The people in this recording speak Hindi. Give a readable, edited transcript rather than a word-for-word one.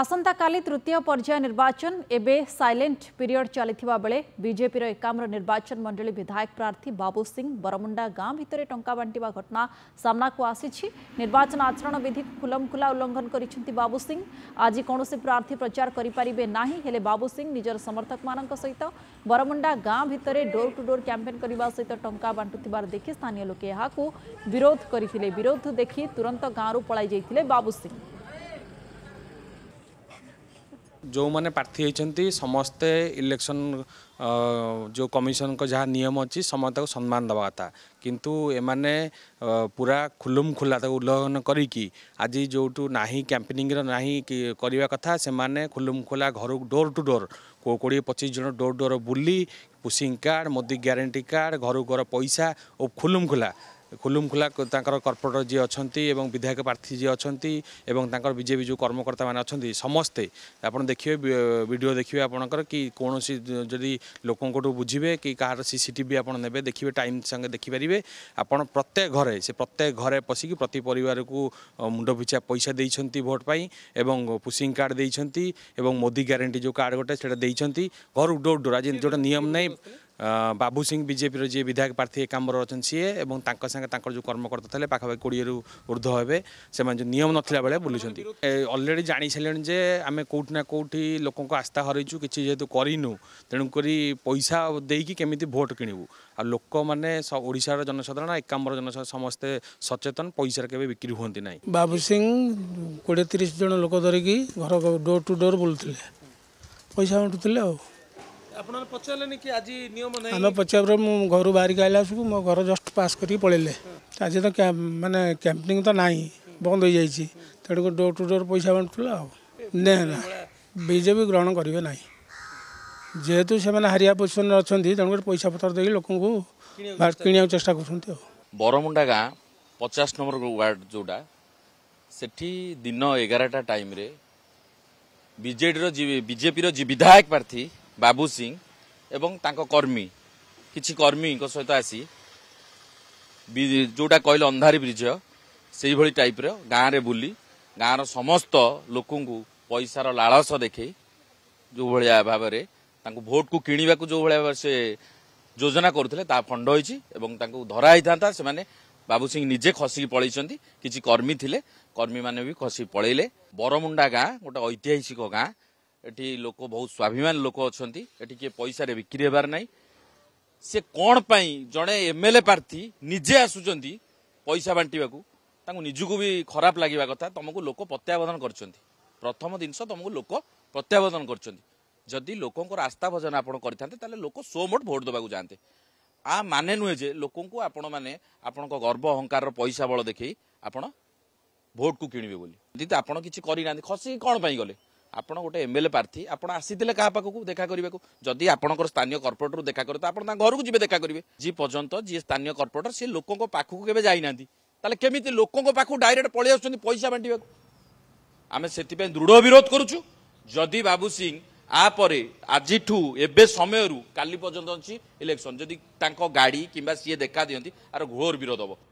आसंता काली तृतीय पर्याय निर्वाचन एबे साइलेंट पीरियड चलीथिबा बेले बीजेपी रो 51 निर्वाचन मंडली विधायक प्रार्थी बाबू सिंह बरमुंडा गांव भितरे टंका बांटीबा घटना सामना को आसीछि। निर्वाचन आचरण विधि खुलमखुला उल्लंघन करिसेंति बाबू सिंह। आज कौन प्रार्थी प्रचार करिपारिबे नाही, हेले बाबू सिंह निजर समर्थक मानक सहित बरमुंडा गांव भितरे डोर टू डोर कैंपेन करबा सहित टंका बांटुथिबार देखि स्थानीय लोके यहाकू विरोध करिथिले। विरोध देखि तुरंत गांव रु पळाई जैथिले बाबू सिंह। जो माने प्रार्थी होती समस्ते इलेक्शन जो कमिशन को जहाँ नियम अच्छी समस्त को सम्मान दवा था, किंतु एमाने पूरा खुलुम खुला उल्लंघन करी आज जो ना कैंपेनिंग ना करवा कथा से माने खुलुम खुला घर डोर टू डोर 20-25 जन डोर डोर बुली pushing card Modi guarantee card घर घर पैसा और खुलुम खुला कर्पोरेटर जी अच्छी और विधायक प्रार्थी जी अच्छी और बीजेपी जो कर्मकर्ता मैंने अच्छा समस्ते आप देखिए वीडियो देखिए आपणकर कि कौन सी जदि लोक बुझे कि कहार सीसीटीवी आप देखिए टाइम संगे देखिपारे आप प्रत्येक घरे पशिकी प्रति परिवार को मुंड पिछा पैसा देती भोट पाई एवं पुशिंग कार्ड देती मोदी ग्यारंटी जो कार्ड गोटे से घर डोर डोर आज जो नियम नहीं। बाबू सिंह बीजेपी जी विधायक प्रार्थी एक आमर अच्छे सीए और जो कर्मकर्ता थे पाखापाखि 20 रु ऊर्ध हे से जो नियम नाला बेले बुलूँ अलरेडी जाणी सारे जे आम कौटिना कौटि लोक आस्था हरईचु कि जेहेतु करूँ तेणुक पैसा देकी केमी भोट किणु आ लोक मैंने ओडार जनसाधारण एक आमर जनसाधारण समस्ते सचेतन पैसा के बिक्री हमें ना। बाबू सिंह 20-30 जन लोक धरिकी घर डोर टू डोर बुलूते पैसा बांटुले आम पचार घर बाहर आईला मो घर जस्ट पास कर पड़े आज तो मानने कैंपेनिंग तो ना बंद हो जाए तेणुक डोर टू डोर पैसा बांटूला ना बीजेपी ग्रहण करेंगे ना जेहेतु से हारिया पोजिशन अच्छा तेणुक पैसा पतर दे लोक कि चेषा कर। बरमुंडा गाँ 50 नंबर वार्ड जोड़ा से दिन 11टा टाइम बीजेपी जी विधायक प्रार्थी बाबू सिंह एवं कर्मी किसी कर्मी को सहित आसी जोटा कहले अंधारी ब्रिज से भली टाइप गाँव बुली गाँव समस्त लोक पैसार लालस देखे जो भाया भाव भोट को किणवा जो भाव से योजना करुले फंड हो धराई था से बाबू सिंह निजे खसिक पलैंट किसी कर्मी थे कर्मी मैंने भी खसिक पलैले। बरमुंडा गाँ गोटे ऐतिहासिक गाँ एटी लोक बहुत स्वाभिमान लोक अच्छा किए पैसा बिक्री होबार ना से कौन पाई जड़े एमएलए प्रार्थी निजे आसुंच पैसा बांटा निजुक भी खराब लगे कथा तुमको लोक प्रत्यावधान करथम जिनस तुमको लोक प्रत्यावधान करदी लोक आस्था भजन आप लोक सोमोट भोट देवाक जाते आ माने नुहे लोक आप गर्व अहंकार पैसा बल देखे आप भोट को किणवे बोली आपड़ किसी करना खसिक कौन पाई गले आपड़ गोटे एमएलए प्रार्थी आप आसीते क्या पाखक देखा करने जदि आपंकर स्थानीय कर्पोरेटर देखा करें तो आप घर को जी देखा करेंगे जी पर्यंत जी स्थानीय कर्पोरेटर सी लोक पाखक के जाइना केमी लोक पाखु डायरेक्ट पलि आस पैसा बांटा आम से दृढ़ विरोध करुचु। जदि बाबू सिंह आप आज एवं समय काली पर्यंत अच्छी इलेक्शन जदि गाड़ी किसी देखा दिखती आर घोर विरोध हम।